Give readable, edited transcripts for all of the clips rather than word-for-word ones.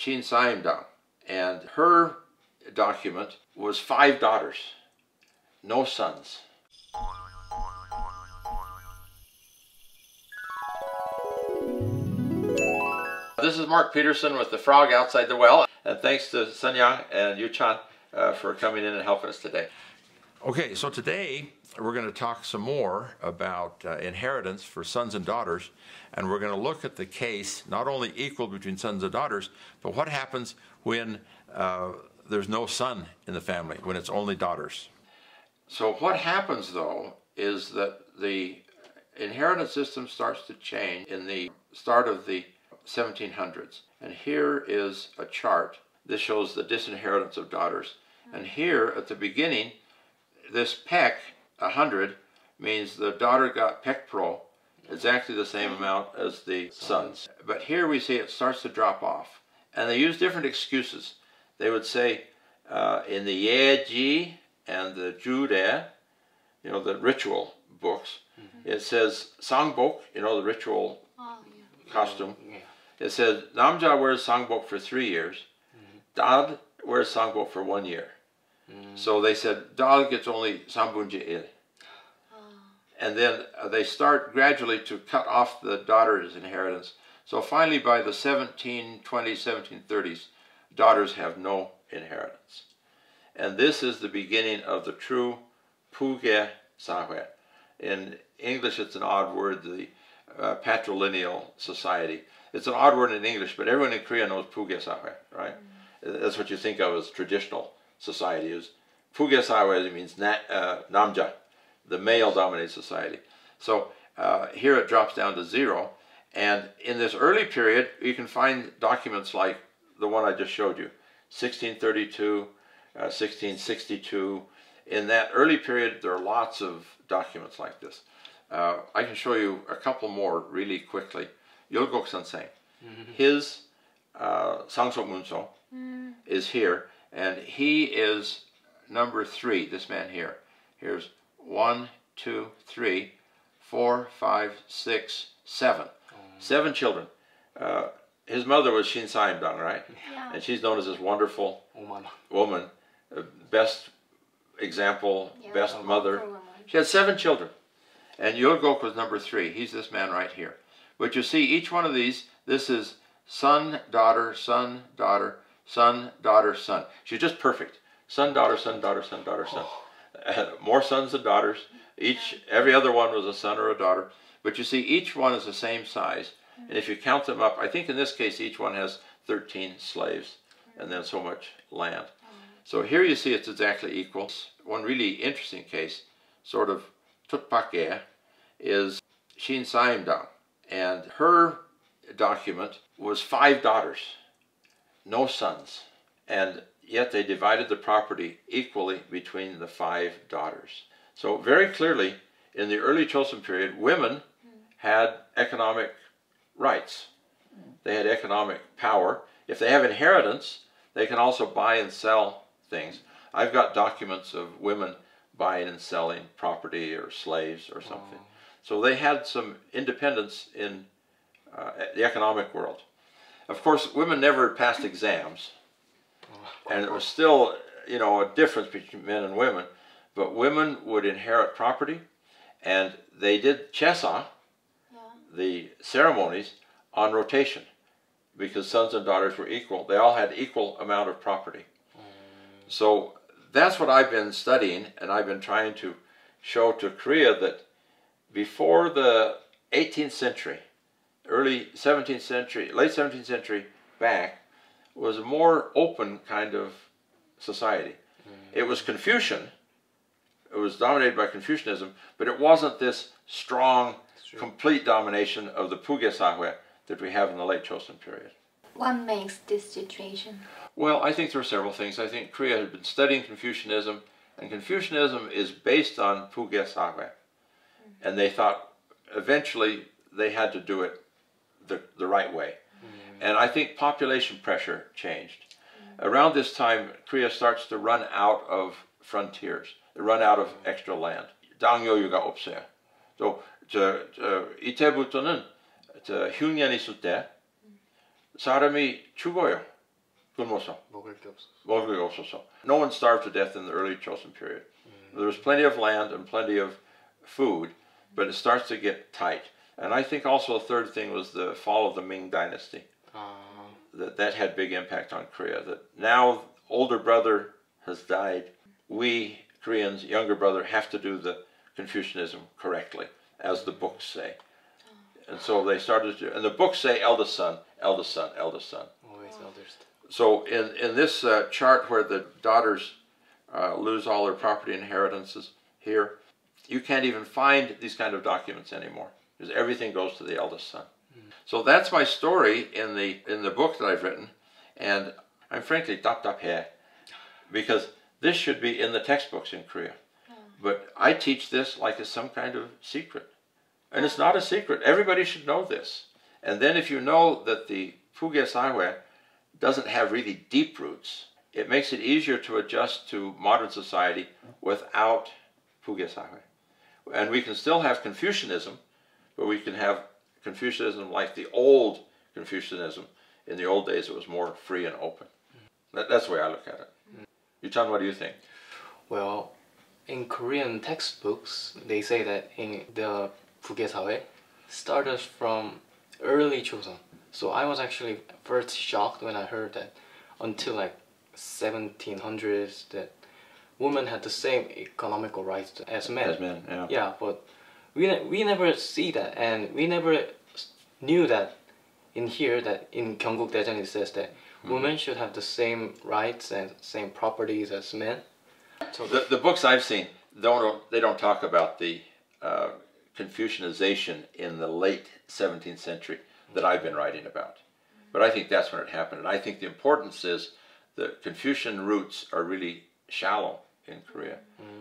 Shin Sa'imdang, and her document was 5 daughters, no sons. This is Mark Peterson with The Frog Outside the Well, and thanks to Seonyeong and Yu Chan for coming in and helping us today. Okay, so today we're going to talk some more about inheritance for sons and daughters, and we're going to look at the case not only equal between sons and daughters, but what happens when there's no son in the family, when it's only daughters. So what happens though is that the inheritance system starts to change in the start of the 1700s, and here is a chart. This shows the disinheritance of daughters, and here at the beginning this peck 100 means the daughter got peck pro exactly the same amount as the sons. But here we see it starts to drop off, and they use different excuses. They would say in the yeji and the judae, you know, the ritual books, it says sangbok, you know, the ritual costume. It says namja wears sangbok for 3 years, dad wears sangbok for 1 year. So they said, Dal gets only Sambunje Il. And then they start gradually to cut off the daughter's inheritance. So finally, by the 1720s, 1730s, daughters have no inheritance. And this is the beginning of the true Bugye Sahoe. In English, it's an odd word, the patrilineal society. It's an odd word in English, but everyone in Korea knows Bugye Sahoe, right? That's what you think of as traditional society is. Bugye Sahoe means namja, the male-dominated society. So here it drops down to 0, and in this early period you can find documents like the one I just showed you, 1632, 1662. In that early period there are lots of documents like this. I can show you a couple more really quickly. Yulgok Seonsaeng, his Sangsok Munso is here, and he is number 3, this man here. Here's 1, 2, 3, 4, 5, 6, 7. 7 children. His mother was Shin Sa'imdang, right? Yeah. And she's known as this wonderful woman, best example, best mother. She had 7 children. And Yulgok was number 3. He's this man right here. But you see each one of these, this is son, daughter, son, daughter, son, daughter, son. She's just perfect. Son, daughter, son, daughter, son, daughter, son. More sons than daughters. Every other one was a son or a daughter. But you see, each one is the same size. And if you count them up, I think in this case, each one has 13 slaves and then so much land. So here you see it's exactly equal. One really interesting case, sort of tutpake, is Shin Sa'imdang. And her document was 5 daughters, no sons, and yet they divided the property equally between the 5 daughters. So very clearly, in the early Joseon period, women had economic rights. They had economic power. If they have inheritance, they can also buy and sell things. I've got documents of women buying and selling property or slaves or something. So they had some independence in the economic world. Of course, women never passed exams, and it was still, you know, a difference between men and women, but women would inherit property, and they did chesa, the ceremonies, on rotation, because sons and daughters were equal. They all had equal amount of property. So that's what I've been studying, and I've been trying to show to Korea that before the 18th century, early 17th century, late 17th century back, was a more open kind of society. It was Confucian, it was dominated by Confucianism, but it wasn't this strong, complete domination of the Bugye Sahoe that we have in the late Joseon period. What makes this situation? Well, I think there are several things. I think Korea has been studying Confucianism, and Confucianism is based on Bugye Sahoe, and they thought eventually they had to do it the right way. And I think population pressure changed. Around this time, Korea starts to run out of frontiers, run out of extra land. 땅여유가 없어요. So, 이때부터는 흉년이 있을 때 사람이 죽어요. 돈 못 써. 먹을 게 없었어. No one starved to death in the early Joseon period. There was plenty of land and plenty of food, but it starts to get tight. And I think also a third thing was the fall of the Ming Dynasty. That had big impact on Korea. That now older brother has died. We Koreans, younger brother, have to do the Confucianism correctly, as the books say. And so they started to, and the books say eldest son, eldest son, eldest son. Always eldest. So in this chart where the daughters lose all their property inheritances here, you can't even find these kind of documents anymore, because everything goes to the eldest son. So that's my story in the book that I've written, and I'm frankly 답답해, because this should be in the textbooks in Korea. But I teach this like it's some kind of secret. And it's not a secret. Everybody should know this. And then if you know that the Bugye Sahoe doesn't have really deep roots, it makes it easier to adjust to modern society without Bugye Sahoe. And we can still have Confucianism, but we can have Confucianism like the old Confucianism. In the old days, it was more free and open. That's the way I look at it. Yu Chan, what do you think? Well, in Korean textbooks, they say that in the Bugye Sahoe started from early Joseon. So I was actually first shocked when I heard that until like 1700s that women had the same economical rights as men. As men, yeah. Yeah, but we never see that, and we never knew that in here that in Gyeongguk Daejeon it says that women should have the same rights and same properties as men. So the books I've seen don't talk about the Confucianization in the late 17th century that I've been writing about. But I think that's when it happened. And I think the importance is that Confucian roots are really shallow in Korea.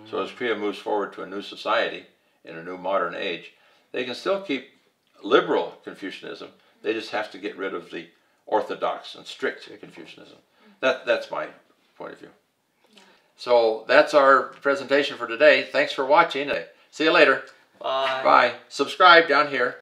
So as Korea moves forward to a new society, in a new modern age, they can still keep liberal Confucianism. They just have to get rid of the orthodox and strict Confucianism. That's my point of view. So that's our presentation for today. Thanks for watching. See you later. Bye. Bye. Subscribe down here.